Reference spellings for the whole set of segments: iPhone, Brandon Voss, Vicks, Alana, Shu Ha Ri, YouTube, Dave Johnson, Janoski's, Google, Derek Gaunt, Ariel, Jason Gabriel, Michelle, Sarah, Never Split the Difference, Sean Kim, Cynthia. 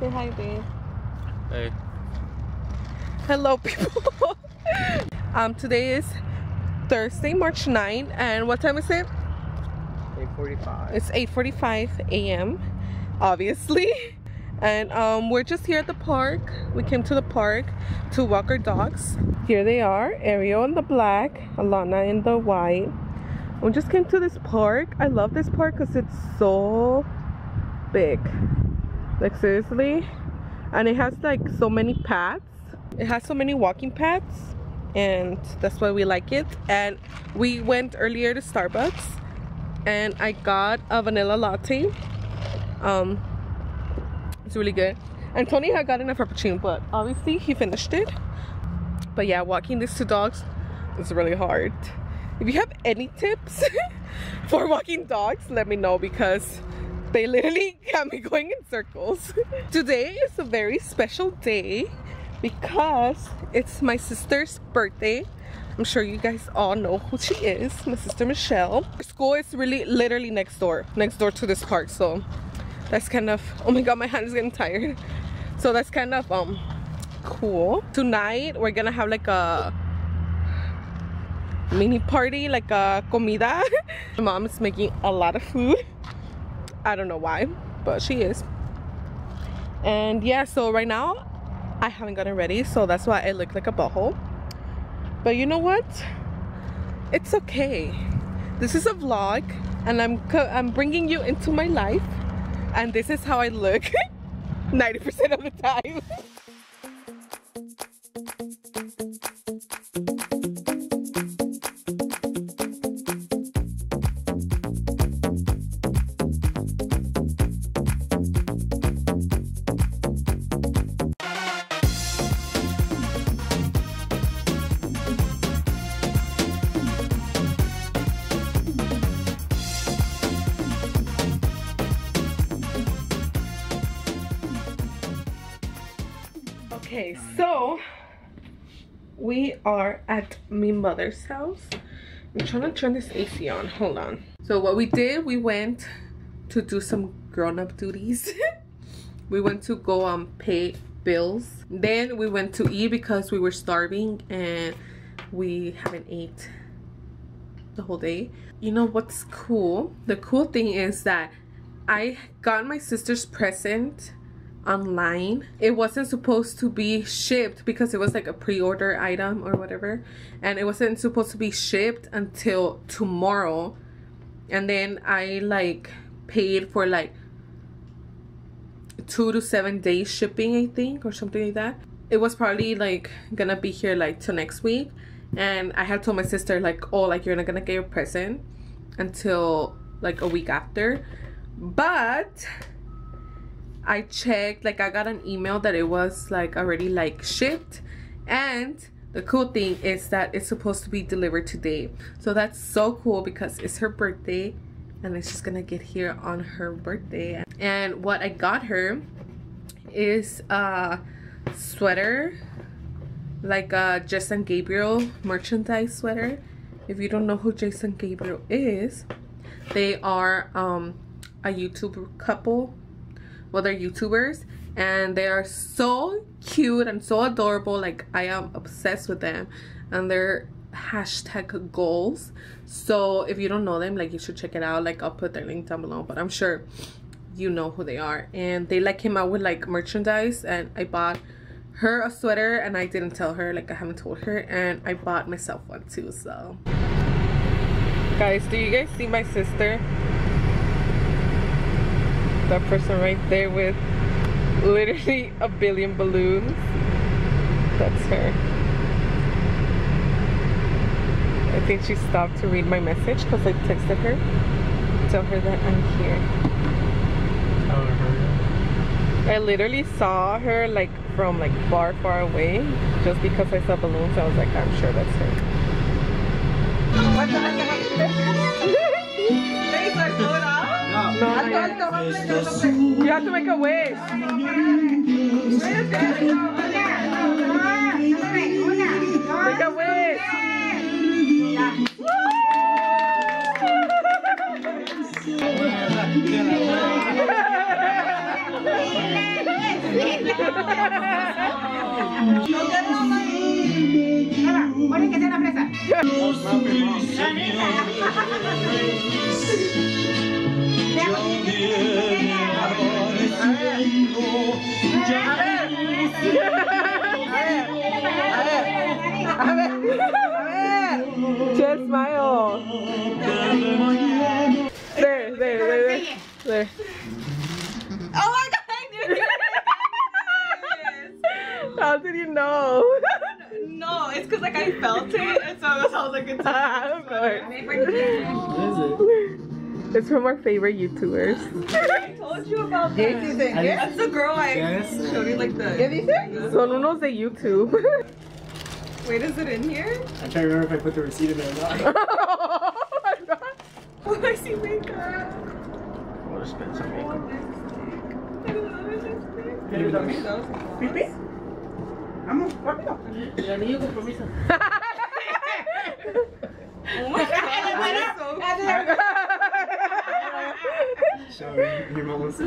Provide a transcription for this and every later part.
Say hi, babe. Hey. Hello, people. Today is Thursday, March 9th, and what time is it? 8:45. It's 8:45 a.m. obviously, and we're just here at the park. We came to the park to walk our dogs. Here they are, Ariel in the black, Alana in the white. We just came to this park. I love this park because it's so big, like seriously, and it has like so many paths. It has so many walking paths, and that's why we like it. And we went earlier to Starbucks and I got a vanilla latte. It's really good. And Tony had gotten a frappuccino, but obviously he finished it. But yeah, walking these two dogs is really hard. If you have any tips for walking dogs, let me know, because they literally got me going in circles. Today is a very special day because it's my sister's birthday. I'm sure you guys all know who she is, my sister Michelle. Her school is really literally next door to this park, so that's kind of, oh my god, my hand is getting tired. So that's kind of cool. Tonight we're gonna have like a mini party, like a comida. My mom is making a lot of food. I don't know why, but she is. And yeah, so right now I haven't gotten ready, so that's why I look like a butthole. But you know what? It's okay. This is a vlog, and I'm bringing you into my life, and this is how I look 90% of the time. Okay, so we are at my mother's house. I'm trying to turn this AC on, hold on. So what we did, we went to do some grown-up duties. We went to go pay bills. Then we went to eat because we were starving and we haven't ate the whole day. You know what's cool? The cool thing is that I got my sister's present online. It wasn't supposed to be shipped because it was like a pre-order item or whatever, and it wasn't supposed to be shipped until tomorrow. And then I like paid for like 2 to 7 days shipping, I think, or something like that. It was probably like gonna be here like till next week, and I had told my sister like, oh, like you're not gonna get your present until like a week after. But I checked, like I got an email that it was like already like shipped, and the cool thing is that it's supposed to be delivered today. So that's so cool because it's her birthday and it's just gonna get here on her birthday. And what I got her is a sweater, like a Jason Gabriel merchandise sweater. If you don't know who Jason Gabriel is, they are a YouTube couple. Well, they're YouTubers, and they are so cute and so adorable. Like, I am obsessed with them and their hashtag goals. So if you don't know them, like, you should check it out. Like, I'll put their link down below, but I'm sure you know who they are. And they like came out with like merchandise, and I bought her a sweater, and I didn't tell her, like I haven't told her, and I bought myself one too. So guys, do you guys see my sister? That person right there with literally a billion balloons, that's her. I think she stopped to read my message because I texted her to tell her that I'm here. I literally saw her like from like far away just because I saw balloons. I was like, I'm sure that's her. What the heck? No, you have to make a wave. Make a wave. Ponen que sea una fresa. A ver. Just smile. There. Oh my God, I knew it! How did you know? No, it's because like I felt it, and so that's how I was like, it's of course. What is it? It's from our favorite YouTubers. I told you about that. That's the girl I showed you like the... Son unos de YouTube. Wait, is it in here? I'm trying to remember if I put the receipt in there or not. Oh my God. Oh, I see makeup. I spent some makeup. Sorry, your mom was so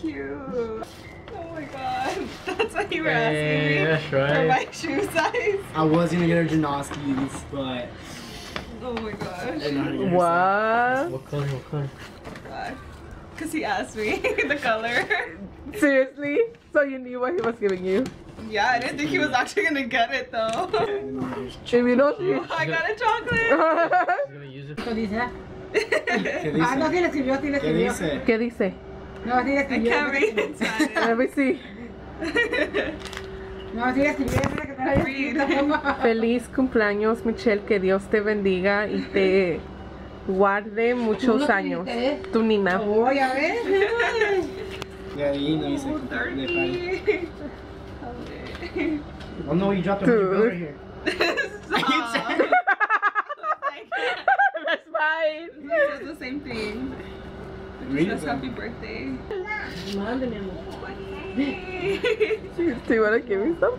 cute. Oh my God. That's what you were asking me for my shoe size. I was going to get her Janoski's, but... Oh my gosh. What? What color? Because he asked me the color. Seriously? So you knew what he was giving you? Yeah, I didn't think he was actually going to get it though. I got a chocolate! She's going to use it. ¿Qué dice? I can't read it. Let me see. Feliz cumpleaños, Michelle. Que Dios te bendiga y te... Guarde muchos años. Tu nina. Oh, ya ves. Oh no, you dropped the bill right here. That's mine. It's the same thing. It says happy birthday. Do you want to give me some?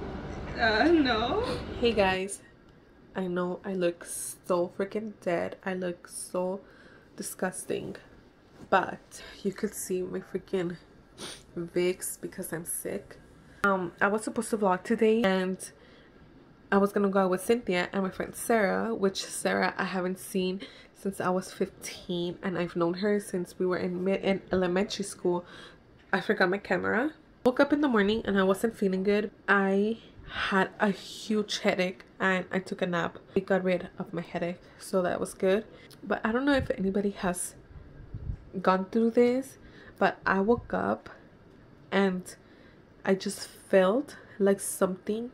No. Hey guys. I know I look so freaking dead. I look so disgusting. But you could see my freaking Vicks because I'm sick. I was supposed to vlog today and I was gonna go out with Cynthia and my friend Sarah, which Sarah I haven't seen since I was 15 and I've known her since we were in elementary school. I forgot my camera. Woke up in the morning and I wasn't feeling good. I had a huge headache and I took a nap. It got rid of my headache, so that was good. But I don't know if anybody has gone through this, but I woke up and I just felt like something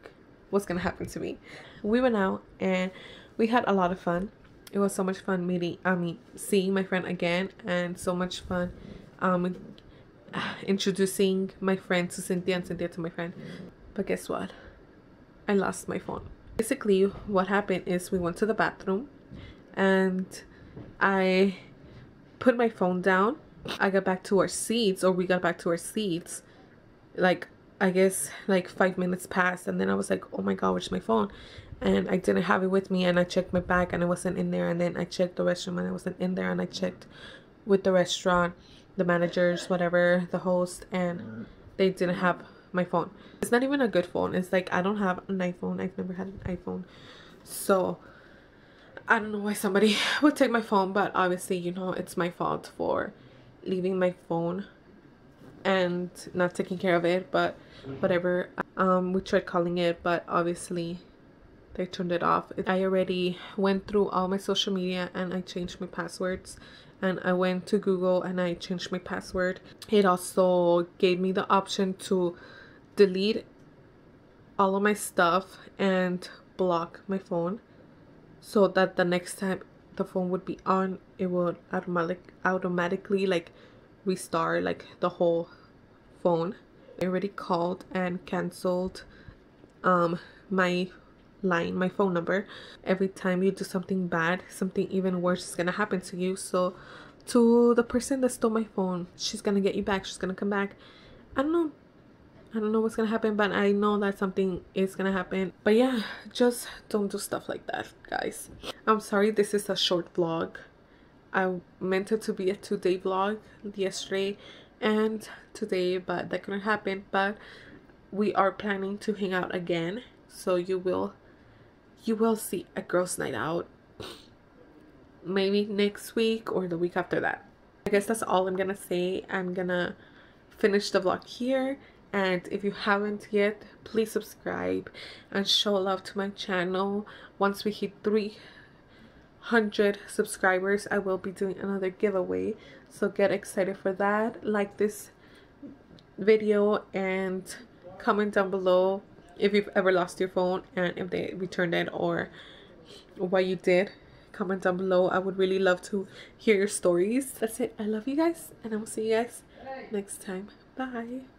was gonna happen to me. We went out and we had a lot of fun. It was so much fun seeing my friend again, and so much fun introducing my friend to Cynthia and Cynthia to my friend. But guess what? I lost my phone. Basically, what happened is we went to the bathroom and I put my phone down. We got back to our seats. Like, I guess like 5 minutes passed and then I was like, oh my God, where's my phone? And I didn't have it with me, and I checked my bag and it wasn't in there, and then I checked the restroom and it wasn't in there, and I checked with the restaurant, the managers, whatever, the host, and they didn't have my phone. It's not even a good phone. It's like I don't have an iPhone. I've never had an iPhone, so I don't know why somebody would take my phone, but obviously, you know, it's my fault for leaving my phone and not taking care of it, but whatever. We tried calling it, but obviously they turned it off. I already went through all my social media and I changed my passwords, and I went to Google and I changed my password. It also gave me the option to delete all of my stuff and block my phone so that the next time the phone would be on, it would automatically like restart like the whole phone. I already called and canceled my line, my phone number. Every time you do something bad, something even worse is gonna happen to you. So to the person that stole my phone, she's gonna get you back. She's gonna come back. I don't know what's gonna happen, but I know that something is gonna happen. But yeah, just don't do stuff like that, guys. I'm sorry this is a short vlog. I meant it to be a two-day vlog yesterday and today, but that couldn't happen. But we are planning to hang out again, so you will see a girls' night out maybe next week or the week after that. I guess that's all I'm gonna say. I'm gonna finish the vlog here, and if you haven't yet, please subscribe and show love to my channel. Once we hit 300 subscribers, I will be doing another giveaway, so get excited for that. Like this video and comment down below if you've ever lost your phone and if they returned it or what you did. Comment down below. I would really love to hear your stories. That's it. I love you guys, and I will see you guys next time. Bye.